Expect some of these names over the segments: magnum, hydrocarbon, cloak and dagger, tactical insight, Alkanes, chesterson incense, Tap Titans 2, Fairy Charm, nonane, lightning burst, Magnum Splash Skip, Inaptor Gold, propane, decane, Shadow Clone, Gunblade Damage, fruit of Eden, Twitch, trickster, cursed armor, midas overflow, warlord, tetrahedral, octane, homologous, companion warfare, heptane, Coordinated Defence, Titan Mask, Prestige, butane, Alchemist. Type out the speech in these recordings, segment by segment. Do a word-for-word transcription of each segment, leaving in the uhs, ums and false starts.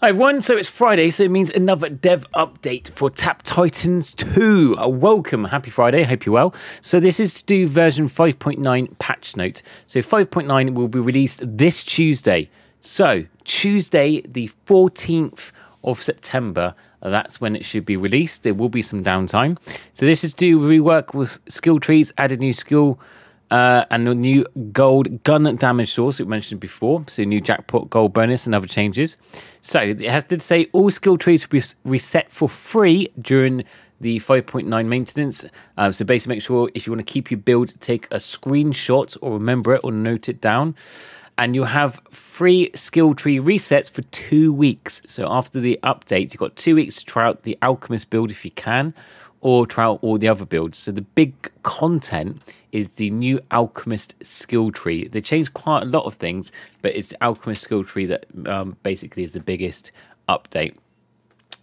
Hi everyone, so it's Friday, so it means another dev update for Tap Titans two. Welcome, happy Friday, hope you're well. So this is to do version five point nine patch note. So five point nine will be released this Tuesday. So Tuesday the fourteenth of September, that's when it should be released. There will be some downtime. So this is to rework with skill trees, added new skill, Uh, and the new gold gun damage source we mentioned before, so new jackpot gold bonus and other changes. So it has to say all skill trees will be reset for free during the five point nine maintenance. Uh, so basically make sure if you want to keep your build, take a screenshot or remember it or note it down. And you'll have free skill tree resets for two weeks. So after the update, you've got two weeks to try out the Alchemist build if you can, or try out all the other builds. So the big content is the new Alchemist skill tree. They changed quite a lot of things, but it's the Alchemist skill tree that um, basically is the biggest update.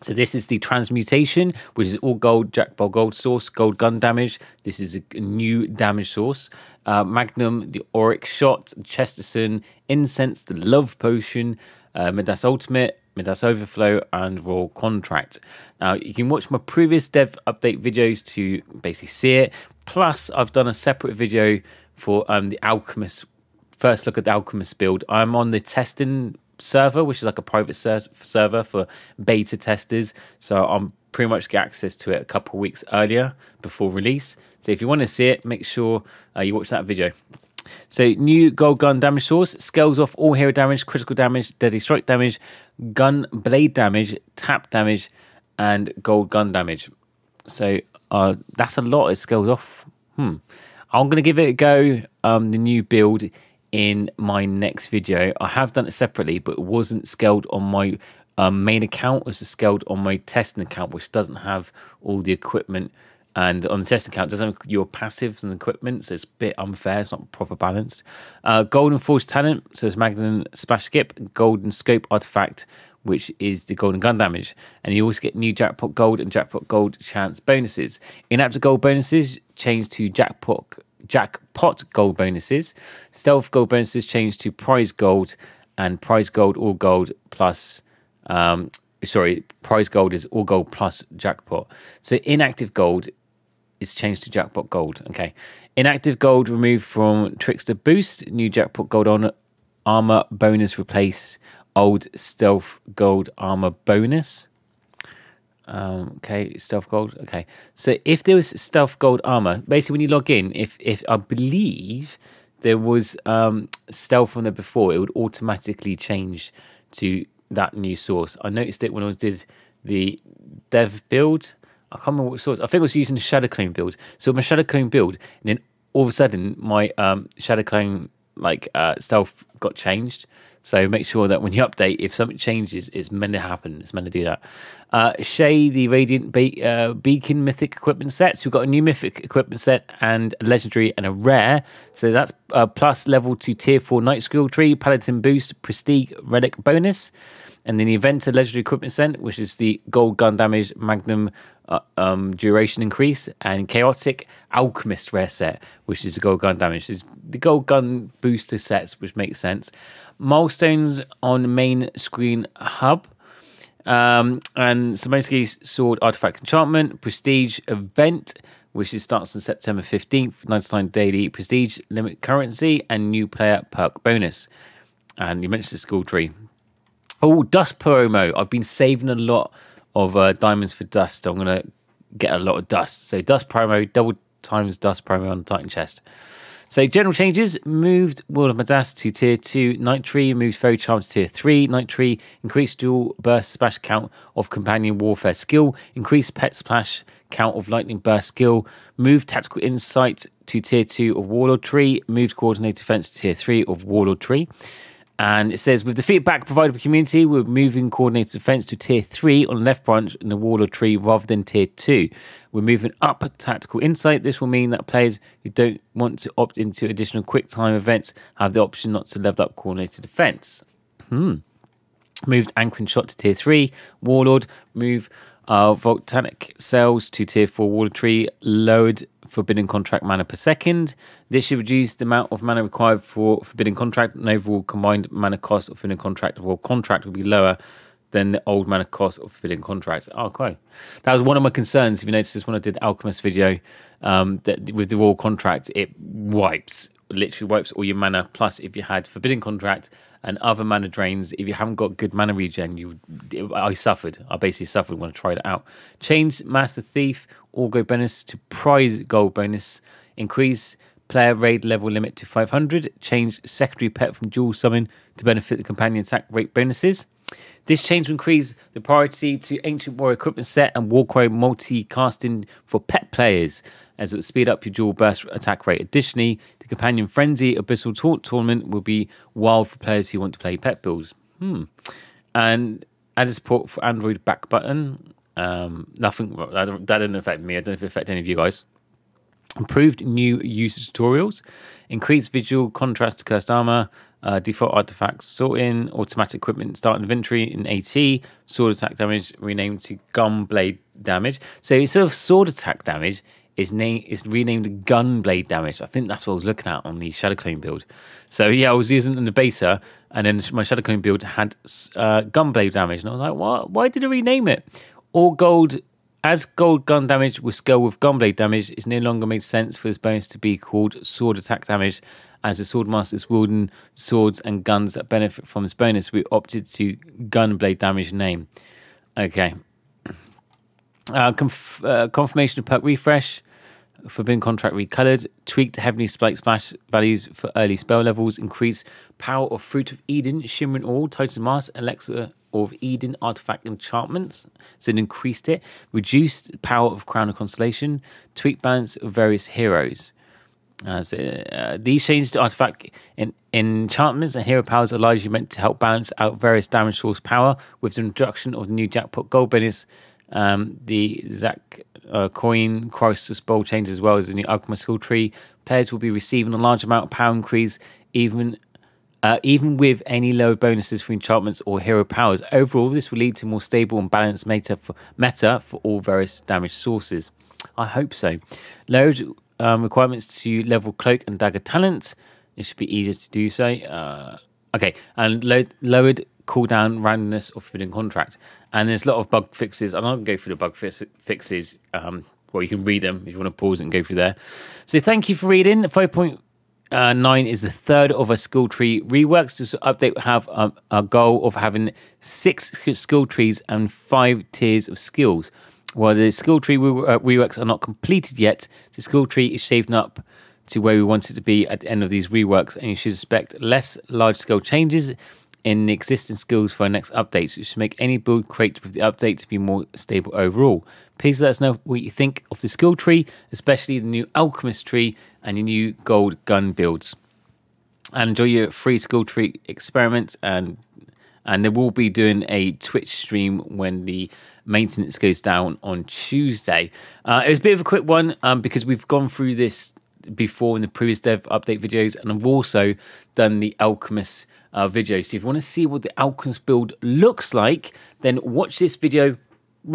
So this is the transmutation, which is all gold, jackpot gold source, gold gun damage. This is a new damage source. Uh, Magnum, the auric shot, Chesterson incense, the love potion, uh, Midas ultimate, Midas overflow, and royal contract. Now you can watch my previous dev update videos to basically see it. Plus, I've done a separate video for um, the Alchemist. First look at the Alchemist build. I'm on the testing server, which is like a private ser server for beta testers. So I'm pretty much get access to it a couple of weeks earlier before release. So if you want to see it, make sure uh, you watch that video. So new gold gun damage source scales off all hero damage, critical damage, deadly strike damage, gun blade damage, tap damage, and gold gun damage. So uh, that's a lot it scales off. Hmm. I'm going to give it a go, um, the new build, in my next video. I have done it separately, but it wasn't scaled on my um, main account. It was scaled on my testing account, which doesn't have all the equipment. And on the testing account, it doesn't have your passives and equipment, so it's a bit unfair. It's not proper balanced. Uh, Golden Force Talent, so it's Magnum Splash Skip, Golden Scope Artifact, which is the golden gun damage. And you also get new jackpot gold and jackpot gold chance bonuses. Inaptor Gold bonuses changed to jackpot jackpot gold bonuses. Stealth gold bonuses changed to prize gold, and prize gold all gold plus. Um, sorry, prize gold is all gold plus jackpot. So inactive gold is changed to jackpot gold. Okay, inactive gold removed from trickster boost. New jackpot gold on armor bonus replace old stealth gold armor bonus. Um, okay, stealth gold. Okay, so if there was stealth gold armor, basically when you log in, if if I believe there was um, stealth on there before, it would automatically change to that new source. I noticed it when I was did the dev build. I can't remember what source. I think I was using the Shadow Clone build. So my Shadow Clone build, and then all of a sudden my um, Shadow Clone like uh, stealth got changed. So make sure that when you update, if something changes, it's meant to happen. It's meant to do that. Uh, Shay, the Radiant Be uh, Beacon Mythic Equipment Sets. We've got a new Mythic Equipment Set and a Legendary and a Rare. So that's uh, plus level to tier four Night Skill Tree, Paladin Boost, Prestige, Relic Bonus. And then the Event, a Legendary Equipment Set, which is the Gold Gun Damage, Magnum uh, um, Duration Increase, and Chaotic Alchemist Rare Set, which is the Gold Gun Damage. It's the Gold Gun Booster Sets, which makes sense. Milestones on main screen hub, um, and so basically sword artifact enchantment, prestige event, which is starts on September fifteenth, ninety-nine daily prestige, limit currency, and new player perk bonus. And you mentioned the skill tree. Oh, dust promo. I've been saving a lot of uh, diamonds for dust, so I'm gonna get a lot of dust. So dust promo, double times dust promo on the Titan chest. So general changes, moved World of Madness to tier two Night Tree, moved Fairy Charm to tier three Night Tree, increased dual burst splash count of companion warfare skill, increased pet splash count of lightning burst skill, moved tactical insight to tier two of warlord tree, moved coordinated defence to tier three of warlord tree. And it says, with the feedback provided by the community, we're moving coordinated defence to tier three on the left branch in the warlord tree rather than tier two. We're moving up tactical insight. This will mean that players who don't want to opt into additional quick time events have the option not to level up coordinated defence. Hmm. Moved Anchor Shot to tier three, warlord. Move uh, volcanic cells to tier four warlord tree, lowered forbidden contract mana per second. This should reduce the amount of mana required for forbidden contract, and overall combined mana cost of forbidden contract or contract will be lower than the old mana cost of forbidden contracts. Oh, okay. That was one of my concerns. If you notice this when I did Alchemist video, um, that with the royal contract, it wipes, literally wipes all your mana. Plus, if you had forbidden contract and other mana drains, if you haven't got good mana regen, you, I suffered. I basically suffered when I tried it out. Change master thief Orgo bonus to prize gold bonus. Increase player raid level limit to five hundred. Change secondary pet from dual summon to benefit the companion attack rate bonuses. This change will increase the priority to ancient war equipment set and warcrow multi-casting for pet players, as it will speed up your dual burst attack rate. Additionally, the companion frenzy abyssal taunt tournament will be wild for players who want to play pet builds. Hmm. And add support for Android back button. Um, nothing. That didn't affect me. I don't know if it affected any of you guys. Improved new user tutorials, increased visual contrast to cursed armor, uh, default artifacts sorting, automatic equipment start inventory in AT, sword attack damage renamed to Gunblade Damage. So instead of sword attack damage, is name is renamed Gunblade Damage. I think that's what I was looking at on the Shadow Clone build. So yeah, I was using it in the beta, and then my Shadow Clone build had uh, Gunblade Damage, and I was like, what? Why did I rename it? All gold. As gold gun damage will scale with gunblade damage, it no longer made sense for this bonus to be called sword attack damage, as the sword master is wielding swords and guns that benefit from this bonus. We opted to gunblade damage name. Okay. Uh, conf uh, confirmation of perk refresh. Forbidden contract recolored. Tweaked heavenly spike splash values for early spell levels. Increase power of Fruit of Eden, Shimmering All, Titan Mask, Elixir of Eden artifact enchantments, so it increased it. Reduced power of Crown of Constellation. Tweak balance of various heroes. Uh, so, uh, these changes to artifact in, in enchantments and hero powers are largely meant to help balance out various damage source power. With the introduction of the new jackpot gold bonus, um, the Zach uh, coin crisis bowl change, as well as the new alchemist skill tree, players will be receiving a large amount of power increase, even. Uh, even with any lower bonuses for enchantments or hero powers. Overall, this will lead to more stable and balanced meta for, meta for all various damage sources. I hope so. Load um, requirements to level cloak and dagger talents. It should be easier to do so. Uh, okay, and lo lowered cooldown randomness of forbidden contract. And there's a lot of bug fixes. I'm not going to go through the bug fix fixes. Um, well, you can read them if you want to pause it and go through there. So thank you for reading. five point one. Uh, nine is the third of our skill tree reworks. This update have um, our goal of having six skill trees and five tiers of skills. While the skill tree re uh, reworks are not completed yet, the skill tree is shaping up to where we want it to be at the end of these reworks, and you should expect less large-scale changes in the existing skills for our next update. So you should make any build created with the update to be more stable overall. Please let us know what you think of the skill tree, especially the new alchemist tree and your new gold gun builds. And enjoy your free skill tree experiments, and and they will be doing a Twitch stream when the maintenance goes down on Tuesday. Uh, it was a bit of a quick one um, because we've gone through this before in the previous dev update videos, and I've also done the alchemist Uh, video. So if you want to see what the alchemist build looks like, then watch this video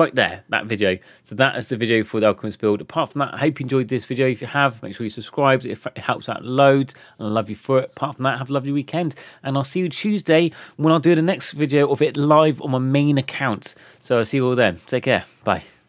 right there, that video. So that is the video for the alchemist build. Apart from that, I hope you enjoyed this video. If you have, make sure you subscribe. It helps out loads, and I love you for it. Apart from that, have a lovely weekend, and I'll see you Tuesday when I'll do the next video of it live on my main account. So I'll see you all then. Take care. Bye.